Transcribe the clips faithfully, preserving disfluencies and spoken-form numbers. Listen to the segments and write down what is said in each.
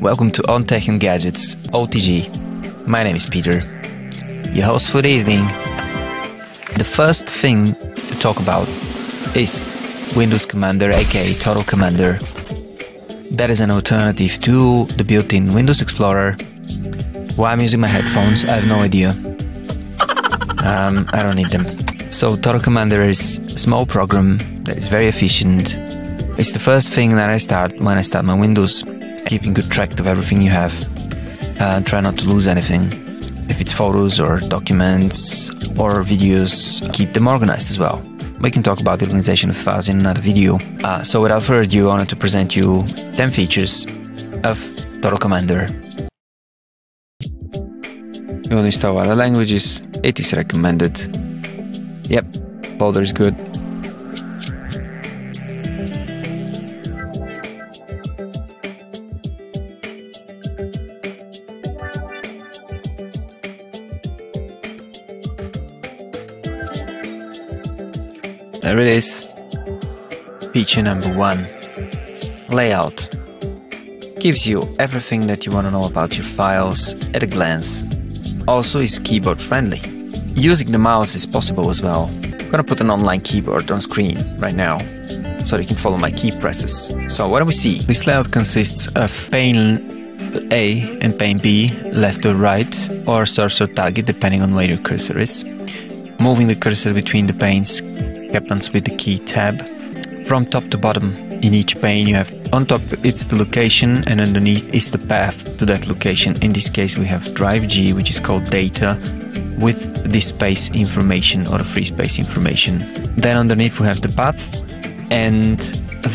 Welcome to OnTech and Gadgets O T G. My name is Peter, your host for the evening. The first thing to talk about is Windows Commander, aka Total Commander. That is an alternative to the built-in Windows Explorer. Why I'm using my headphones, I have no idea. Um, I don't need them. So Total Commander is a small program that is very efficient. It's the first thing that I start when I start my Windows, keeping good track of everything you have. Uh, try not to lose anything. If it's photos or documents or videos, keep them organized as well. We can talk about the organization of files in another video. Uh, so without further ado, I wanted to present you ten features of Total Commander. You will install other languages. It is recommended. Yep, folder is good. There it is. Feature number one. Layout. Gives you everything that you want to know about your files at a glance. Also is keyboard friendly. Using the mouse is possible as well. I'm gonna put an online keyboard on screen right now so you can follow my key presses. So what do we see? This layout consists of pane A and pane B, left or right, or source or target depending on where your cursor is. Moving the cursor between the panes happens with the key tab. From top to bottom in each pane you have on top it's the location and underneath is the path to that location. In this case we have drive G, which is called data, with the space information or the free space information. Then underneath we have the path, and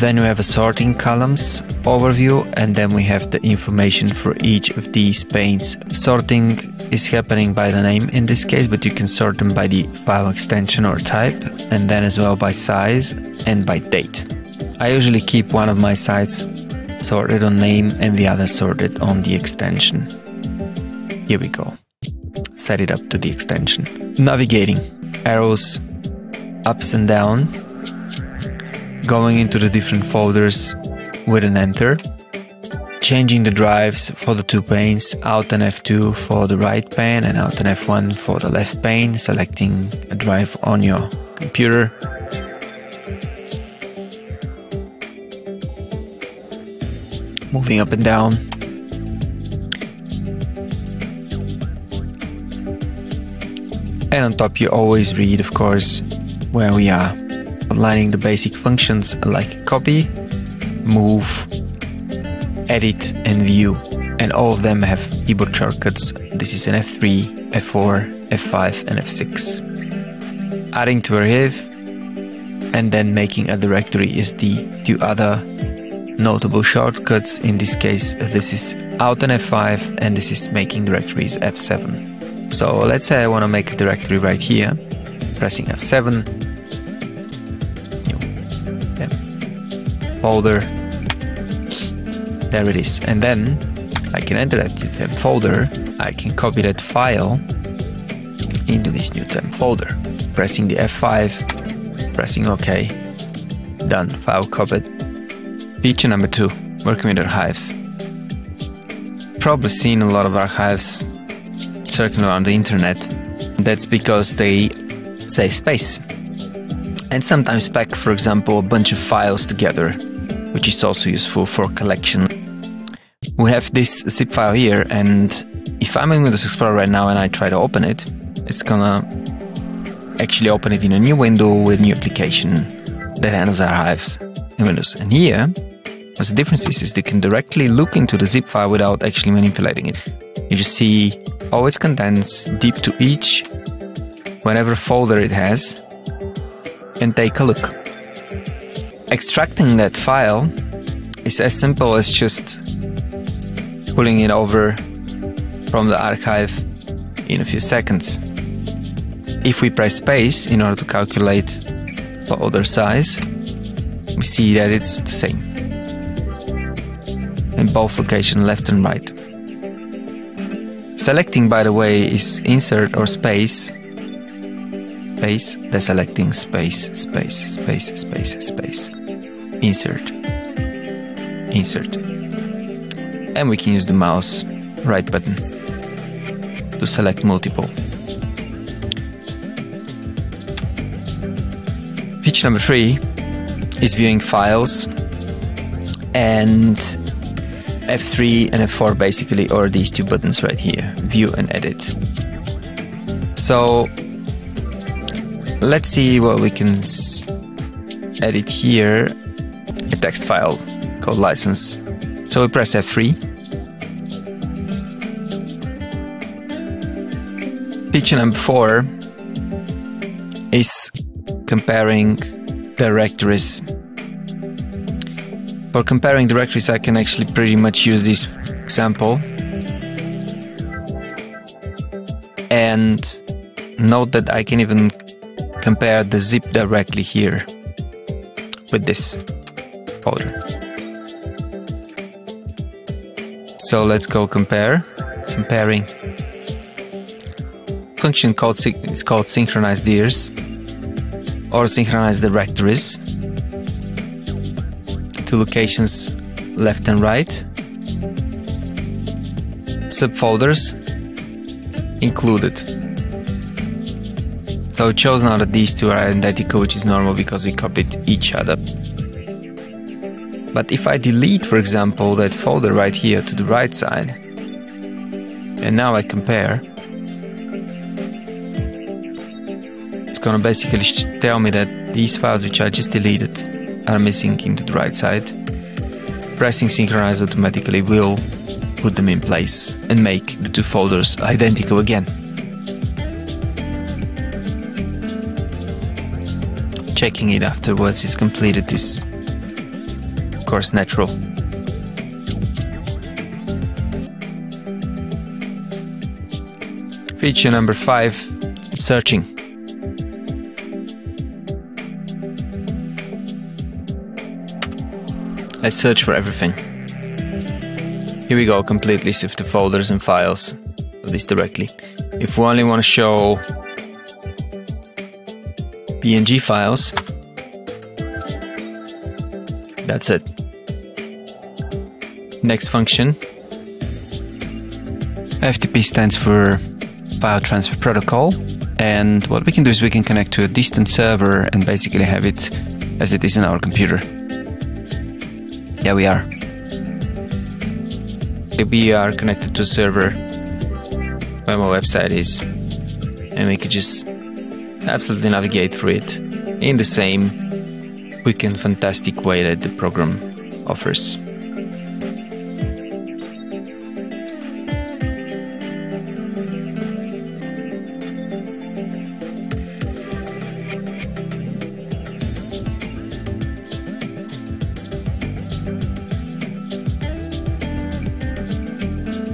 then we have a sorting columns overview, and then we have the information for each of these panes. Sorting is happening by the name in this case, but you can sort them by the file extension or type, and then as well by size and by date. I usually keep one of my sites sorted on name and the other sorted on the extension. Here we go. Set it up to the extension. Navigating. Arrows ups and down. Going into the different folders with an enter, changing the drives for the two panes, out and F two for the right pane and out and F one for the left pane, selecting a drive on your computer. Moving up and down. And on top you always read, of course, where we are. Outlining the basic functions like copy, move, edit and view, and all of them have keyboard shortcuts. This is an F three, F four, F five and F six. Adding to a div and then making a directory is the two other notable shortcuts. In this case this is out and F five, and this is making directories F seven. So let's say I want to make a directory right here, pressing F seven. Folder, there it is, and then I can enter that new temp folder. I can copy that file into this new temp folder, pressing the F five, pressing OK, done, file copied. Feature number two, working with archives. Probably seen a lot of archives circling around the internet. That's because they save space and sometimes pack, for example, a bunch of files together, which is also useful for collection. We have this zip file here, and if I'm in Windows Explorer right now and I try to open it, it's gonna actually open it in a new window with a new application that handles archives in Windows. And here, what's the difference is, is they can directly look into the zip file without actually manipulating it. You just see all its contents deep to each, whatever folder it has, and take a look. Extracting that file is as simple as just pulling it over from the archive in a few seconds. If we press space in order to calculate the folder size, we see that it's the same in both locations, left and right. Selecting, by the way, is insert or space. Space, deselecting, space, space, space, space, space, insert, insert. and we can use the mouse right button to select multiple. Feature number three is viewing files, and F three and F four basically are these two buttons right here, view and edit. So let's see what we can edit here, a text file called license. So we press F three. Feature number four is comparing directories. For comparing directories, I can actually pretty much use this example. And note that I can even compare the zip directly here with this folder. So let's go compare, comparing. Function called is called synchronize dirs or synchronize directories to locations left and right. Subfolders included. So it shows now that these two are identical, which is normal because we copied each other. But if I delete, for example, that folder right here to the right side, and now I compare, it's gonna basically tell me that these files which I just deleted are missing into the right side. Pressing synchronize automatically will put them in place and make the two folders identical again. Checking it afterwards is completed is of course natural. Feature number five, searching. Let's search for everything. Here we go, complete list of the folders and files of this directly. If we only want to show P N G files, that's it. Next function, F T P stands for File Transfer Protocol, and what we can do is we can connect to a distant server and basically have it as it is in our computer. There we are. We are connected to a server where my website is, and we could just absolutely navigate through it in the same quick and fantastic way that the program offers.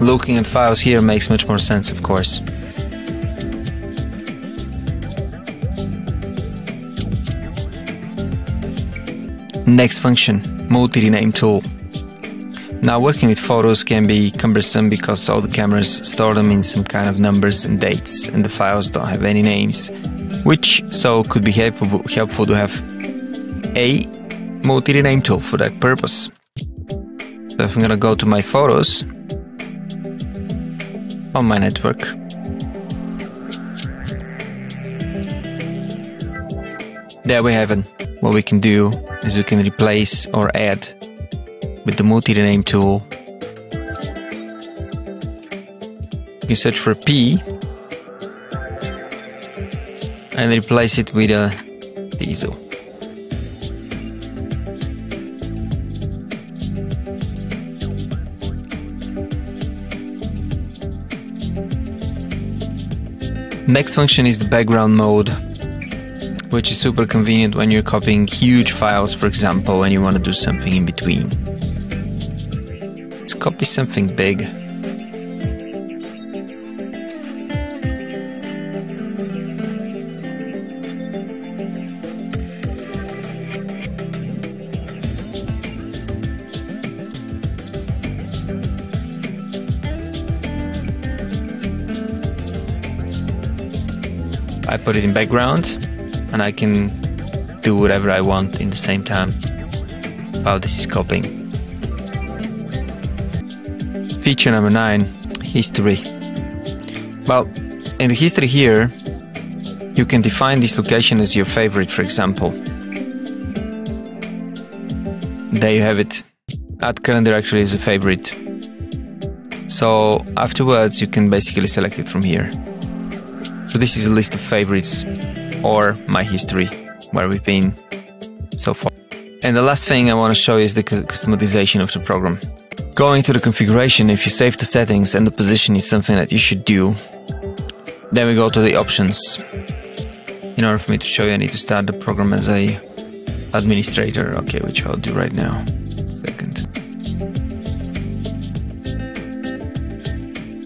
Looking at files here makes much more sense, of course. Next function, multi-rename tool. Now working with photos can be cumbersome because all the cameras store them in some kind of numbers and dates, and the files don't have any names, which so could be helpful, helpful to have a multi-rename tool for that purpose. So if I'm gonna go to my photos on my network, there we have it. What we can do is we can replace or add with the multi-rename tool. You search for P and replace it with a diesel. Next function is the background mode, which is super convenient when you're copying huge files, for example, and you want to do something in between. Let's copy something big. I put it in background, and I can do whatever I want in the same time. Wow, this is copying. feature number nine, history. Well, in the history here, you can define this location as your favorite, for example. There you have it. Add calendar actually is a favorite. So afterwards, you can basically select it from here. So this is a list of favorites or my history, where we've been so far. And the last thing I want to show you is the customization of the program. Going to the configuration, if you save the settings and the position is something that you should do, then we go to the options. In order for me to show you, I need to start the program as a administrator, okay, which I'll do right now. Second.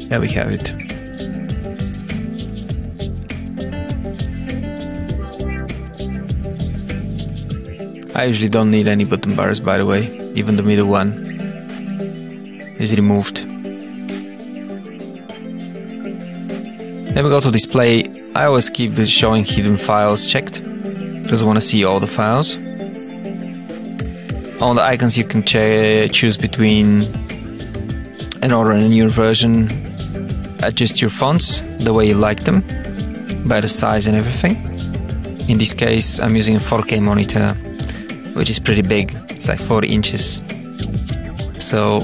There we have it. I usually don't need any button bars, by the way, even the middle one is removed. Then we go to display. I always keep the showing hidden files checked, because I want to see all the files. On the icons you can choose between an older and a newer version, adjust your fonts the way you like them, by the size and everything. In this case I'm using a four K monitor, which is pretty big, it's like forty inches. So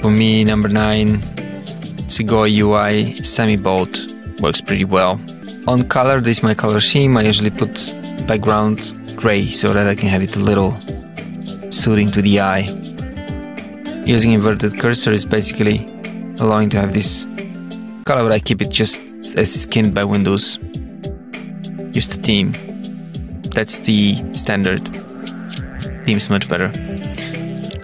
for me, number nine, Segoe U I semi-bold works pretty well. On color, this is my color scheme. I usually put background gray so that I can have it a little soothing to the eye. Using inverted cursor is basically allowing to have this color, but I keep it just as skinned by Windows. Use the theme. That's the standard. Theme's much better.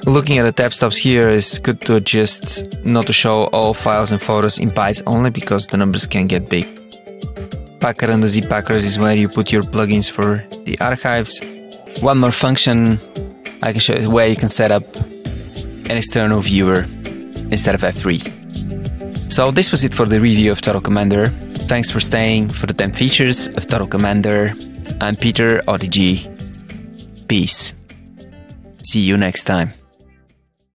Looking at the tab stops here, is good to adjust not to show all files and photos in bytes only, because the numbers can get big. Packer and the zip packers is where you put your plugins for the archives. One more function I can show is where you can set up an external viewer instead of F three. So this was it for the review of Total Commander. Thanks for staying for the ten features of Total Commander. I'm Peter O T G. Peace. See you next time.